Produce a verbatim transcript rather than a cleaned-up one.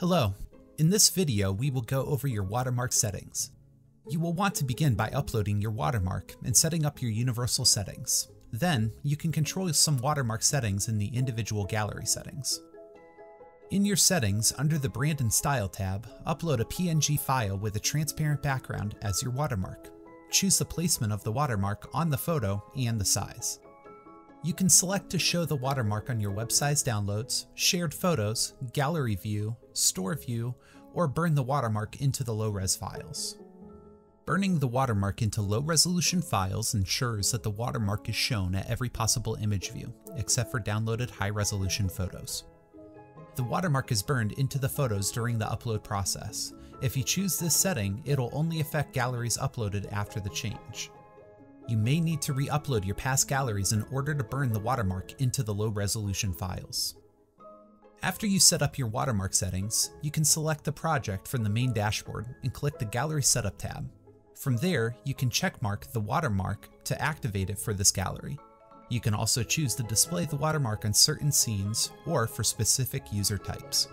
Hello, in this video we will go over your watermark settings. You will want to begin by uploading your watermark and setting up your universal settings. Then, you can control some watermark settings in the individual gallery settings. In your settings, under the Brand and Style tab, upload a P N G file with a transparent background as your watermark. Choose the placement of the watermark on the photo and the size. You can select to show the watermark on your web size downloads, shared photos, gallery view, store view, or burn the watermark into the low-res files. Burning the watermark into low-resolution files ensures that the watermark is shown at every possible image view, except for downloaded high-resolution photos. The watermark is burned into the photos during the upload process. If you choose this setting, it'll only affect galleries uploaded after the change. You may need to re-upload your past galleries in order to burn the watermark into the low-resolution files. After you set up your watermark settings, you can select the project from the main dashboard and click the Gallery Setup tab. From there, you can checkmark the watermark to activate it for this gallery. You can also choose to display the watermark on certain scenes or for specific user types.